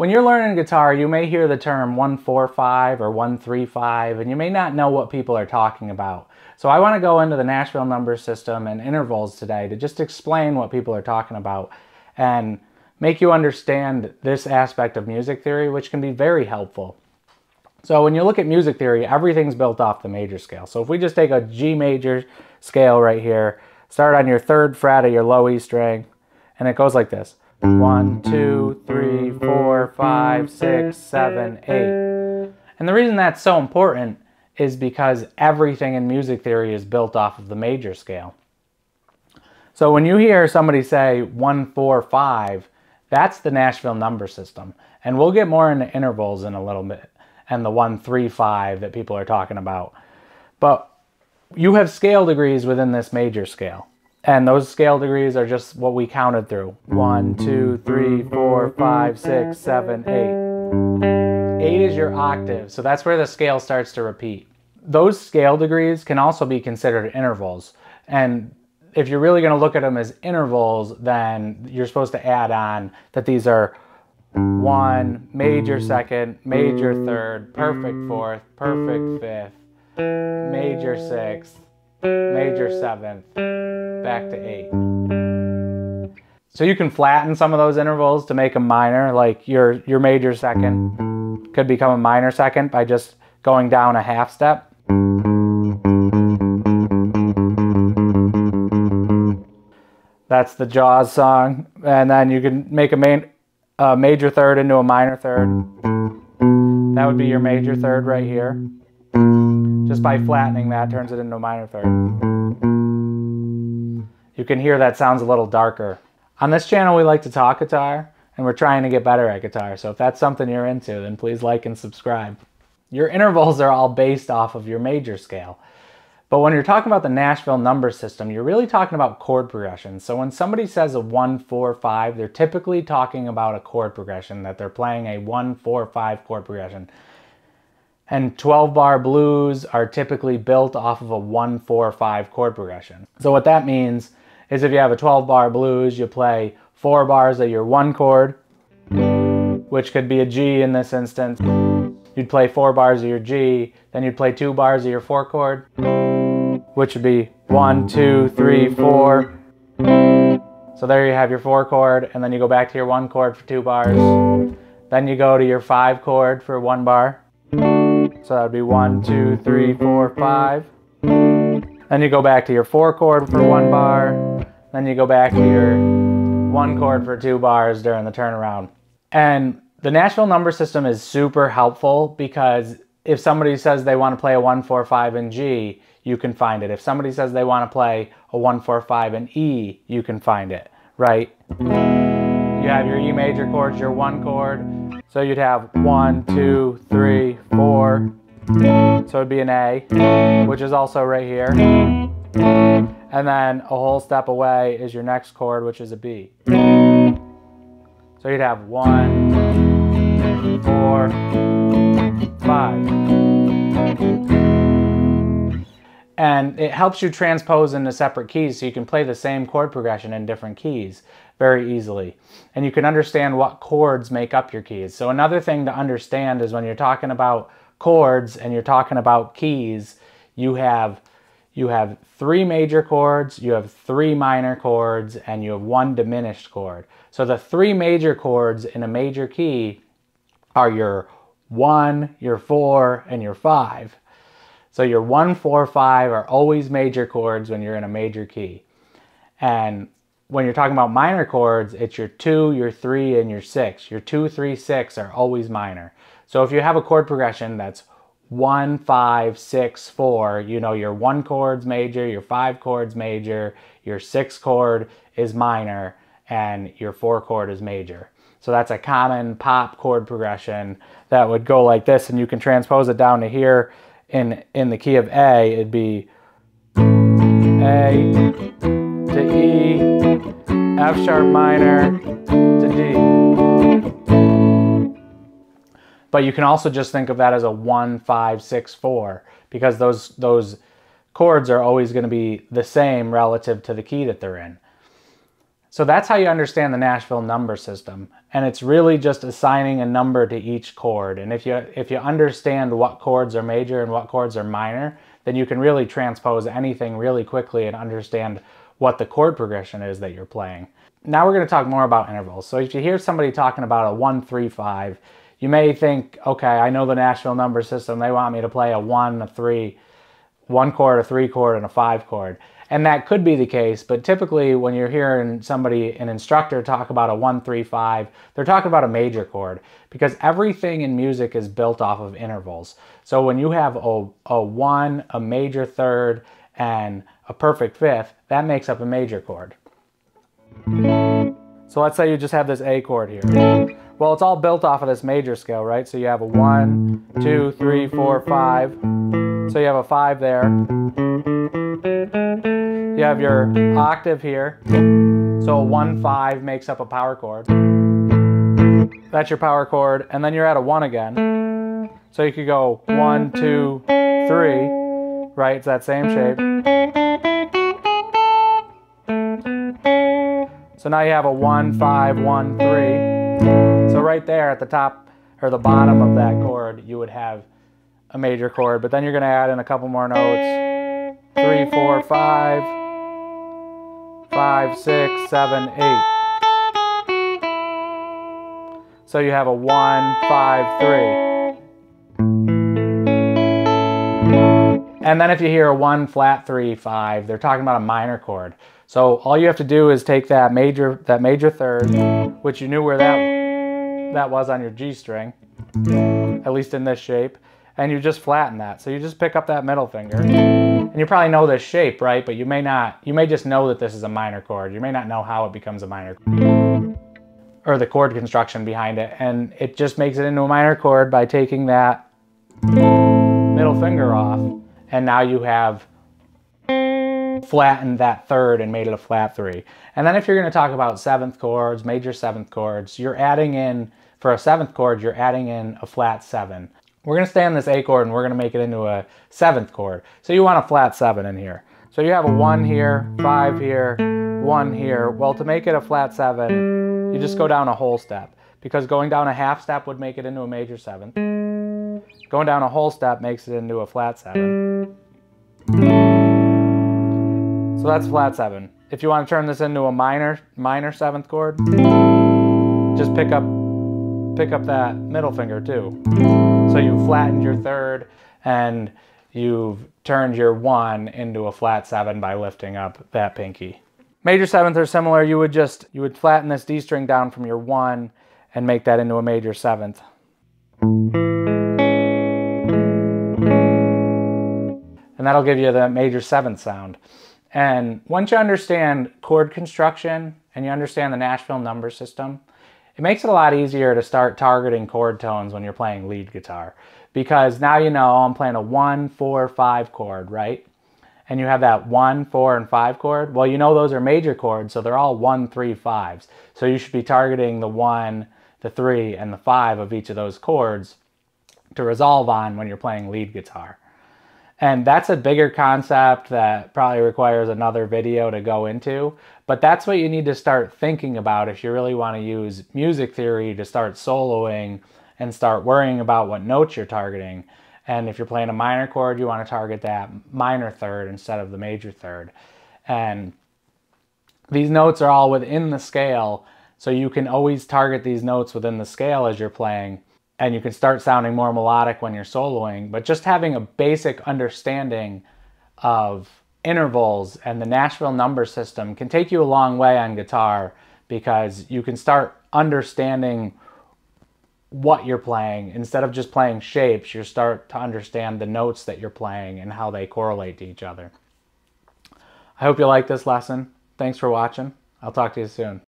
When you're learning guitar, you may hear the term 145 or 135, and you may not know what people are talking about. So I want to go into the Nashville Number System and intervals today to just explain what people are talking about and make you understand this aspect of music theory, which can be very helpful. So when you look at music theory, everything's built off the major scale. So if we just take a G major scale right here, start on your 3rd fret of your low E string, and it goes like this. 1, 2, 3, 4, 5, 6, 7, 8. And the reason that's so important is because everything in music theory is built off of the major scale. So when you hear somebody say 1, 4, 5, that's the Nashville Number System. And we'll get more into intervals in a little bit and the 1, 3, 5 that people are talking about. But you have scale degrees within this major scale. And those scale degrees are just what we counted through. 1, 2, 3, 4, 5, 6, 7, 8. 8 is your octave, so that's where the scale starts to repeat. Those scale degrees can also be considered intervals. And if you're really going to look at them as intervals, then you're supposed to add on that these are 1, major 2nd, major 3rd, perfect 4th, perfect 5th, major 6th, major 7th, back to 8. So you can flatten some of those intervals to make them minor, like your major 2nd could become a minor 2nd by just going down a half step. That's the Jaws song. And then you can make a major 3rd into a minor 3rd. That would be your major 3rd right here. Just by flattening that, turns it into a minor 3rd. You can hear that sounds a little darker. On this channel, we like to talk guitar, and we're trying to get better at guitar. So if that's something you're into, then please like and subscribe. Your intervals are all based off of your major scale. But when you're talking about the Nashville Number System, you're really talking about chord progressions. So when somebody says a 1, 4, 5, they're typically talking about a chord progression, that they're playing a 1, 4, 5 chord progression. And 12-bar blues are typically built off of a 1, 4, 5 chord progression. So what that means is if you have a 12-bar blues, you play 4 bars of your 1 chord, which could be a G in this instance. You'd play 4 bars of your G, then you'd play 2 bars of your 4 chord, which would be 1, 2, 3, 4. So there you have your 4 chord, and then you go back to your 1 chord for 2 bars. Then you go to your 5 chord for 1 bar. So that would be 1, 2, 3, 4, 5. Then you go back to your 4 chord for 1 bar. Then you go back to your 1 chord for 2 bars during the turnaround. And the Nashville Number System is super helpful because if somebody says they want to play a 1, 4, 5 in G, you can find it. If somebody says they want to play a 1, 4, 5 in E, you can find it, right? You have your E major chords, your 1 chord. So you'd have 1, 2, 3, 4. So it'd be an A, which is also right here. And then a whole step away is your next chord, which is a B. So you'd have 1, 4, 5. And it helps you transpose into separate keys so you can play the same chord progression in different keys very easily. And you can understand what chords make up your keys. So another thing to understand is when you're talking about chords and you're talking about keys, you have 3 major chords, you have 3 minor chords, and you have 1 diminished chord. So the 3 major chords in a major key are your 1, your 4, and your 5. So your 1, 4, 5 are always major chords when you're in a major key. And when you're talking about minor chords, it's your 2, your 3, and your 6. Your 2, 3, 6 are always minor. So if you have a chord progression that's 1, 5, 6, 4, you know your 1 chord's major, your 5 chord's major, your 6 chord is minor, and your 4 chord is major. So that's a common pop chord progression that would go like this, and you can transpose it down to here in the key of A. It'd be A to E, F sharp minor to D. But you can also just think of that as a 1, 5, 6, 4 because those chords are always going to be the same relative to the key that they're in. So that's how you understand the Nashville number system. And it's really just assigning a number to each chord. And if you understand what chords are major and what chords are minor, then you can really transpose anything really quickly and understand what the chord progression is that you're playing. Now we're going to talk more about intervals. So if you hear somebody talking about a 1-3-5, you may think, okay, I know the Nashville number system. They want me to play a 1, a 3, one chord, a three chord, and a five chord. And that could be the case, but typically when you're hearing somebody, an instructor, talk about a 1-3-5, they're talking about a major chord, because everything in music is built off of intervals. So when you have a 1, a major third, and a perfect fifth, that makes up a major chord. So let's say you just have this A chord here. Well, it's all built off of this major scale, right? So you have a 1, 2, 3, 4, 5. So you have a 5 there. You have your octave here. So a 1-5 makes up a power chord. That's your power chord. And then you're at a 1 again. So you could go 1, 2, 3, right? It's that same shape. So now you have a 1, 5, 1, 3. So right there at the top or the bottom of that chord, you would have a major chord, but then you're going to add in a couple more notes. 3, 4, 5, 5, 6, 7, 8. So you have a 1, 5, 3. And then if you hear a 1, flat, 3, 5, they're talking about a minor chord. So all you have to do is take that major third, which you knew where that was on your G string, at least in this shape, and you just flatten that. So you just pick up that middle finger, and you probably know this shape, right? But you may not. You may just know that this is a minor chord. You may not know how it becomes a minor chord, or the chord construction behind it. And it just makes it into a minor chord by taking that middle finger off. And now you have flattened that third and made it a flat 3. And then if you're going to talk about seventh chords, major seventh chords, you're adding in, for a seventh chord, you're adding in a flat 7. We're going to stay on this A chord and we're going to make it into a seventh chord. So you want a flat 7 in here. So you have a 1 here, 5 here, 1 here. Well, to make it a flat 7, you just go down a whole step, because going down a half step would make it into a major seventh. Going down a whole step makes it into a flat 7. So that's flat 7. If you want to turn this into a minor seventh chord, just pick up that middle finger too. So you've flattened your third and you've turned your 1 into a flat 7 by lifting up that pinky. Major seventh are similar. You would flatten this D string down from your 1 and make that into a major seventh. And that'll give you the major seventh sound. And once you understand chord construction and you understand the Nashville number system, it makes it a lot easier to start targeting chord tones when you're playing lead guitar. Because now you know, I'm playing a 1, 4, 5 chord, right? And you have that 1, 4, and 5 chord. Well, you know those are major chords, so they're all 1, 3, 5s. So you should be targeting the 1, the 3, and the 5 of each of those chords to resolve on when you're playing lead guitar. And that's a bigger concept that probably requires another video to go into, but that's what you need to start thinking about if you really want to use music theory to start soloing and start worrying about what notes you're targeting. And if you're playing a minor chord, you want to target that minor third instead of the major third. And these notes are all within the scale, so you can always target these notes within the scale as you're playing. And you can start sounding more melodic when you're soloing, but just having a basic understanding of intervals and the Nashville number system can take you a long way on guitar, because you can start understanding what you're playing. Instead of just playing shapes, you start to understand the notes that you're playing and how they correlate to each other. I hope you like this lesson. Thanks for watching. I'll talk to you soon.